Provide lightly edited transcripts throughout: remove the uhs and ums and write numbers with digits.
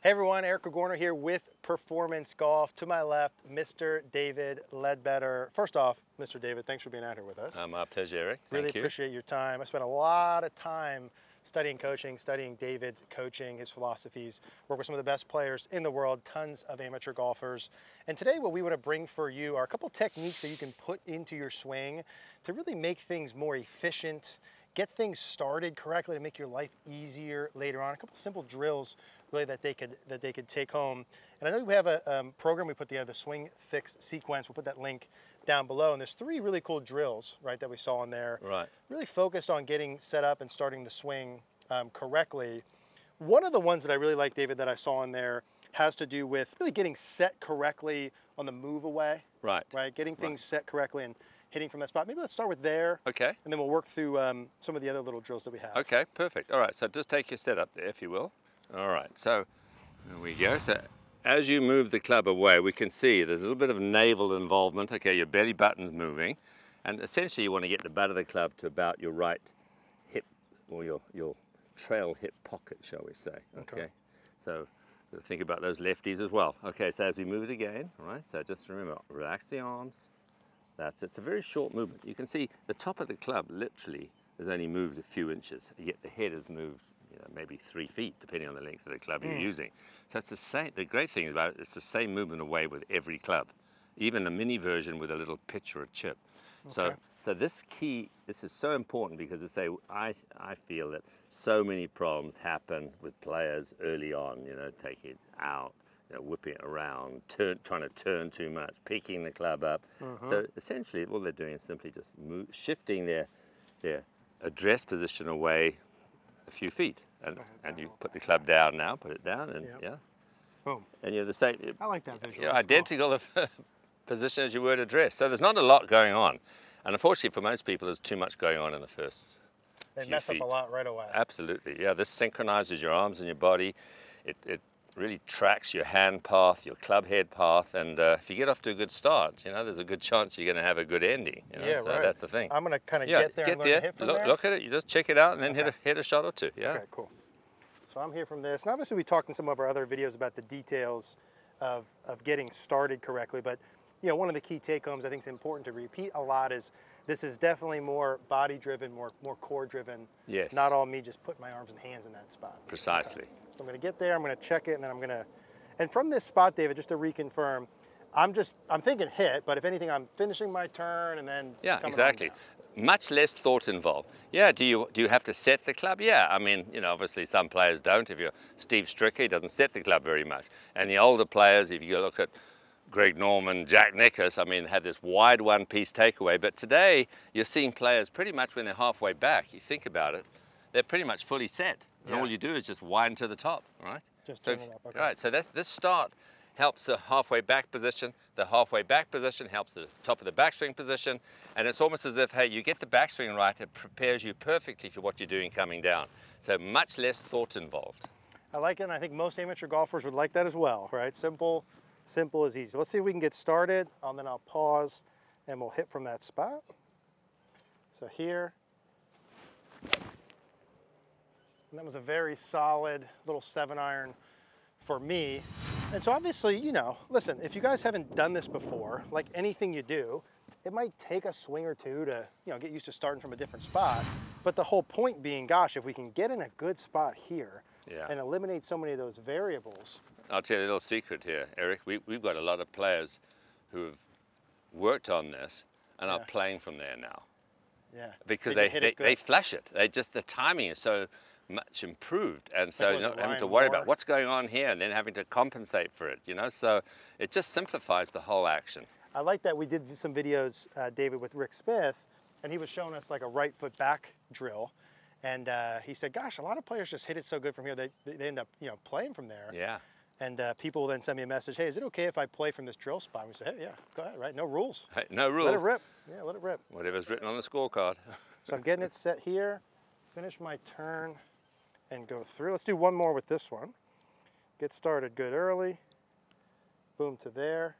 Hey everyone, Eric Cogorno here with Performance Golf. To my left, Mr. David Leadbetter. First off, Mr. David, thanks for being out here with us. My pleasure, Eric. Really appreciate your time. I spent a lot of time studying coaching, studying David's coaching, his philosophies, work with some of the best players in the world, tons of amateur golfers. And today what we want to bring for you are a couple techniques that you can put into your swing to really make things more efficient, get things started correctly to make your life easier later on. A couple simple drills really that they could take home. And I know we have a program we put together, the Swing Fix Sequence. We'll put that link down below. And there's three really cool drills, right, that we saw in there. Right. Really focused on getting set up and starting the swing correctly. One of the ones that I really like, David, that I saw in there has to do with really getting set correctly on the move away. Right. Right, getting things set correctly and hitting from that spot. Maybe let's start with there. Okay. And then we'll work through some of the other little drills that we have. Okay, perfect. All right, so just take your setup there, if you will. All right, so there we go. So as you move the club away, we can see there's a little bit of navel involvement. Okay, your belly button's moving. And essentially you want to get the butt of the club to about your right hip, or your trail hip pocket, shall we say. Okay. So think about those lefties as well. Okay, so as we move it again, all right, so just remember, relax the arms. That's it. It's a very short movement. You can see the top of the club literally has only moved a few inches, yet the head has moved maybe 3 feet, depending on the length of the club you're using. So it's the same. The great thing about it, it's the same movement away with every club, even a mini version with a little pitch or a chip. Okay. So this key, this is so important because they say, I feel that so many problems happen with players early on, taking it out, whipping it around, trying to turn too much, picking the club up. So essentially all they're doing is simply just shifting their address position away a few feet. And you put the club down now, put it down, and boom. And you're the same. I like that visual. You're identical position as you were to dress. So there's not a lot going on. And unfortunately for most people, there's too much going on in the first few feet. They mess up a lot right away. Absolutely, yeah. This synchronizes your arms and your body. It really tracks your hand path, your club head path, and if you get off to a good start, there's a good chance you're going to have a good ending. Yeah, so right. That's the thing. I'm going to kind of get there and learn to hit from there. Look at it, you just check it out, and then hit a shot or two. Yeah. Okay, cool. So I'm here from this, and obviously we talked in some of our other videos about the details of getting started correctly, but one of the key take-homes I think is important to repeat a lot is this is definitely more body-driven, more core-driven. Yes. Not all me just putting my arms and hands in that spot. Precisely. So I'm going to get there, I'm going to check it, and then I'm going to, and from this spot, David, just to reconfirm, I'm thinking hit, but if anything, I'm finishing my turn and then. Yeah, exactly. Much less thought involved. Yeah, do you have to set the club? Yeah, I mean, obviously some players don't. If you're Steve Stricker, he doesn't set the club very much. And the older players, if you look at Greg Norman, Jack Nicklaus, had this wide one-piece takeaway. But today, you're seeing players pretty much when they're halfway back, you think about it, they're pretty much fully set. And all you do is just wind to the top, right? Just turn it up, okay. Right, so this start helps the halfway back position. The halfway back position helps the top of the backswing position. And it's almost as if, hey, you get the backswing right, it prepares you perfectly for what you're doing coming down. So much less thought involved. I like it, and I think most amateur golfers would like that as well, right? Simple is easy. Let's see if we can get started, and then I'll pause and we'll hit from that spot. So here. And that was a very solid little 7-iron for me. And so obviously, listen, if you guys haven't done this before, like anything you do, it might take a swing or two to, get used to starting from a different spot. But the whole point being, gosh, if we can get in a good spot here and eliminate so many of those variables. I'll tell you a little secret here, Eric. We've got a lot of players who have worked on this and are playing from there now. Yeah. Because they flush it. The timing is so much improved, and so you're not having to worry about what's going on here and then having to compensate for it, So it just simplifies the whole action. I like that we did some videos, David, with Rick Smith, and he was showing us like a right foot back drill. And he said, gosh, a lot of players just hit it so good from here, they end up, playing from there. Yeah. And people then send me a message, hey, is it okay if I play from this drill spot? And we say, hey, yeah, go ahead, right? No rules. Hey, no rules. Let it rip. Yeah, let it rip. Whatever's written on the scorecard. So I'm getting it set here, finish my turn, and go through. Let's do one more with this one. Get started good early. Boom to there.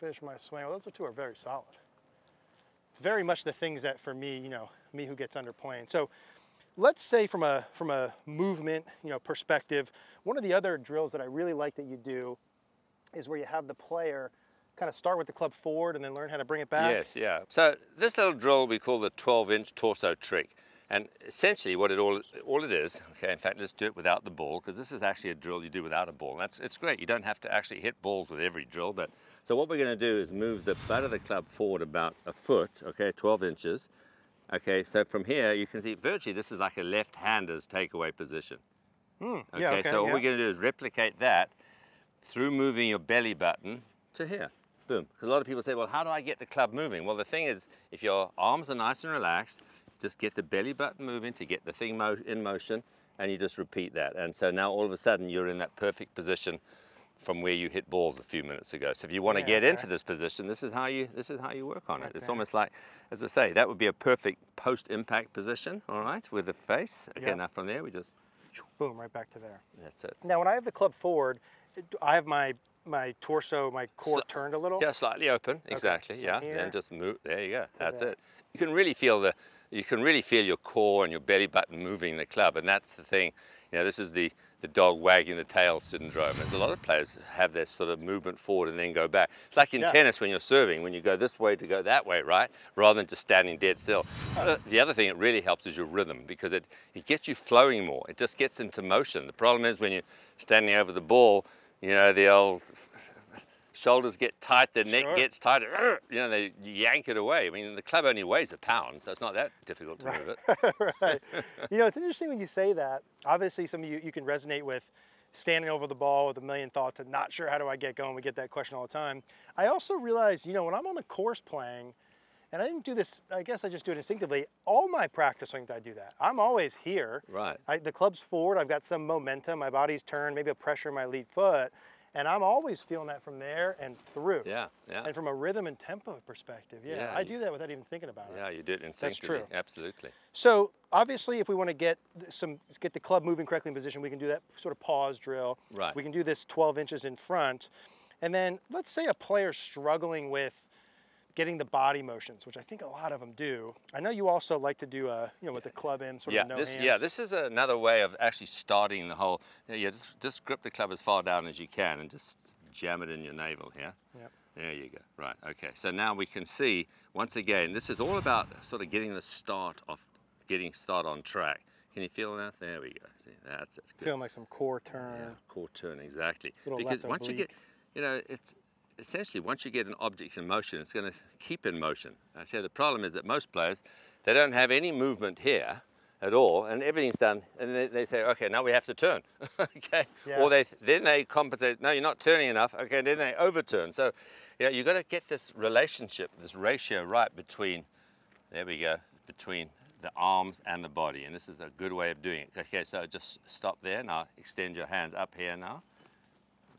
Finish my swing. Well, those two are very solid. It's very much the things that for me, me who gets underplaying. So Let's say from a movement, perspective, one of the other drills that I really like that you do is where you have the player kind of start with the club forward and then learn how to bring it back. Yes, yeah. So this little drill we call the 12-inch torso trick. And essentially what it all it is, okay, in fact, let's do it without the ball, because this is actually a drill you do without a ball. And it's great. You don't have to actually hit balls with every drill. But so what we're going to do is move the butt of the club forward about a foot, okay, 12 inches. Okay, so from here, you can see virtually this is like a left-hander's takeaway position. Okay, yeah, okay, so what we're going to do is replicate that through moving your belly button to here. Boom. Because a lot of people say, well, how do I get the club moving? Well, the thing is, if your arms are nice and relaxed, just get the belly button moving to get the thing in motion, and you just repeat that. And so now all of a sudden you're in that perfect position from where you hit balls a few minutes ago. So if you want to get into this position, this is how you work on it. It's almost like, as I say, that would be a perfect post-impact position, all right, with the face. Okay, now from there we just... boom, right back to there. That's it. Now when I have the club forward, I have my torso, my core turned a little? Yeah, slightly open, exactly, yeah. Then just move, there you go, that's it. You can really feel the... You can really feel your core and your belly button moving the club, and that's the thing. You know, this is the dog wagging the tail syndrome. And a lot of players have this sort of movement forward and then go back. It's like in tennis when you're serving, when you go this way to go that way, right? Rather than just standing dead still. The other thing that really helps is your rhythm, because it gets you flowing more. It just gets into motion. The problem is when you're standing over the ball, you know, the old shoulders get tight, the neck gets tighter, they yank it away. I mean, the club only weighs a pound, so it's not that difficult to move it. Right. It's interesting when you say that. Obviously, some of you can resonate with standing over the ball with a million thoughts and not sure how do I get going. We get that question all the time. I also realized, when I'm on the course playing, and I didn't do this, I guess I just do it instinctively, all my practice swings I do that. I'm always here. Right. The club's forward, I've got some momentum, my body's turned, maybe a pressure in my lead foot. And I'm always feeling that from there and through. Yeah, yeah. And from a rhythm and tempo perspective, I do that without even thinking about it. Yeah, you do it instinctively. That's true. Absolutely. So obviously, if we want to get the club moving correctly in position, we can do that sort of pause drill. Right. We can do this 12 inches in front, and then let's say a player's struggling with getting the body motions, which I think a lot of them do. I know you also like to do with the club in sort of no hands. Yeah, this is another way of actually starting the whole. Just grip the club as far down as you can and just jam it in your navel here. Yep. There you go. Right. Okay. So now we can see once again. This is all about sort of getting the start off, getting start on track. Can you feel that? There we go. See, that's it. Good. Feeling like some core turn. Yeah, core turn, exactly. Because once you get, it's. Essentially, once you get an object in motion, it's going to keep in motion. So the problem is that most players, they don't have any movement here at all, and everything's done, and they say, okay, now we have to turn, okay? Yeah. Or then they compensate, no, you're not turning enough, okay, then they overturn. So, you've got to get this relationship, this ratio right between, there we go, between the arms and the body, and this is a good way of doing it. Okay, so just stop there, now extend your hands up here now.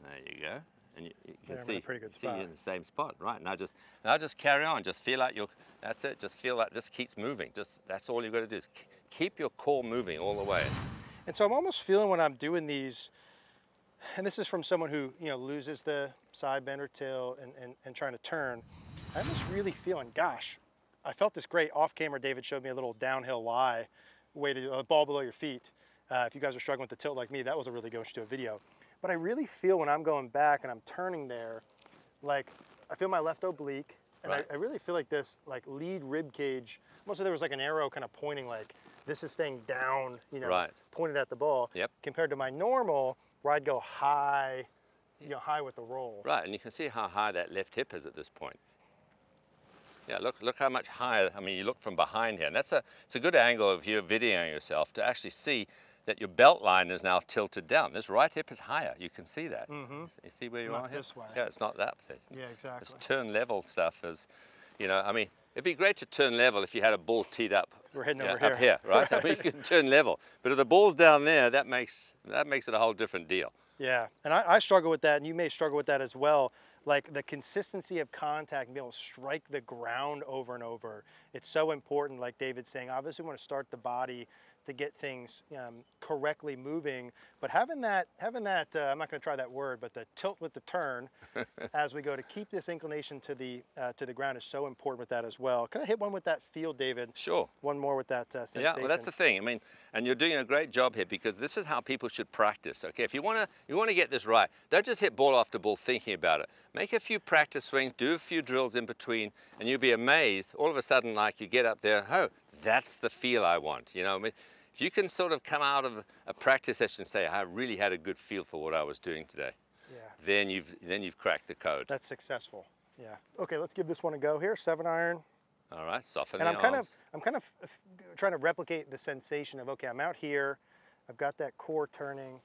There you go. And you can see you're in the same spot, right? Now just carry on. Just feel like that's it. Just feel like this keeps moving. That's all you've got to do is keep your core moving all the way. And so I'm almost feeling when I'm doing these, and this is from someone who, loses the side bend or tilt and trying to turn. I'm just really feeling, gosh, I felt this great off camera. David showed me a little downhill lie, way to a ball below your feet. If you guys are struggling with the tilt like me, that was a really good one to do a video. But I really feel when I'm going back and I'm turning there, like I feel my left oblique, and I really feel like this lead rib cage, almost like there was like an arrow kind of pointing like this is staying down, pointed at the ball, compared to my normal where I'd go high, high with the roll. Right, and you can see how high that left hip is at this point. Yeah, look how much higher, I mean, you look from behind here, and it's a good angle if you're videoing yourself to actually see that your belt line is now tilted down. This right hip is higher, you can see that. Mm-hmm. You see where you are here? This way. Yeah, it's not that way. Yeah, exactly. This turn level stuff is, I mean, it'd be great to turn level if you had a ball teed up. We're heading over here. Up here, right? I mean, you can turn level. But if the ball's down there, that makes it a whole different deal. Yeah, and I struggle with that, and you may struggle with that as well. Like the consistency of contact and being able to strike the ground over and over. It's so important, like David's saying, obviously we want to start the body to get things correctly moving. But having that I'm not going to try that word, but the tilt with the turn as we go to keep this inclination to the ground is so important with that as well. Can I hit one with that feel, David? Sure. One more with that sensation. Yeah, well, that's the thing. I mean, and you're doing a great job here because this is how people should practice. Okay, if you want to get this right, don't just hit ball after ball thinking about it. Make a few practice swings, do a few drills in between, and you'll be amazed. All of a sudden, like, you get up there, oh, that's the feel I want. You know, I mean, if you can sort of come out of a practice session and say, I really had a good feel for what I was doing today, yeah, then you've cracked the code. That's successful. Yeah. Okay, let's give this one a go here. 7-iron. All right, soften the arms. And I'm kind of trying to replicate the sensation of, okay, I'm out here, I've got that core turning,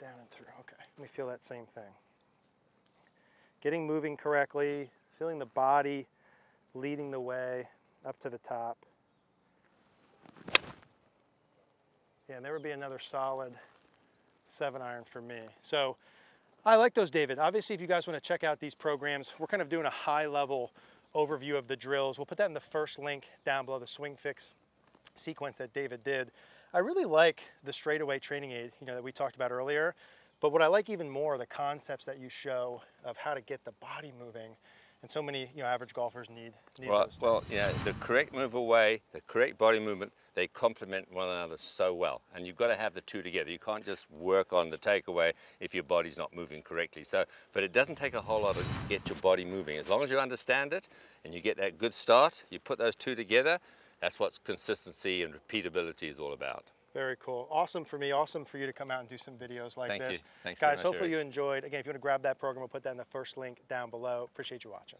down and through. Okay, let me feel that same thing. Getting moving correctly, feeling the body leading the way up to the top. Yeah, and there would be another solid 7-iron for me. So I like those, David. Obviously, if you guys want to check out these programs, we're kind of doing a high-level overview of the drills. We'll put that in the first link down below, the Swing Fix sequence that David did. I really like the straightaway training aid, you know, that we talked about earlier. But what I like even more are the concepts that you show of how to get the body moving. And so many, you know, average golfers need those. Well, yeah, the correct move away, the correct body movement, they complement one another so well. And you've got to have the two together. You can't just work on the takeaway if your body's not moving correctly. So, but it doesn't take a whole lot to get your body moving. As long as you understand it and you get that good start, you put those two together, that's what consistency and repeatability is all about. Very cool. Awesome for me. Awesome for you to come out and do some videos like this. Thank you. Thanks, guys. Hopefully you enjoyed. Again, if you want to grab that program, we'll put that in the first link down below. Appreciate you watching.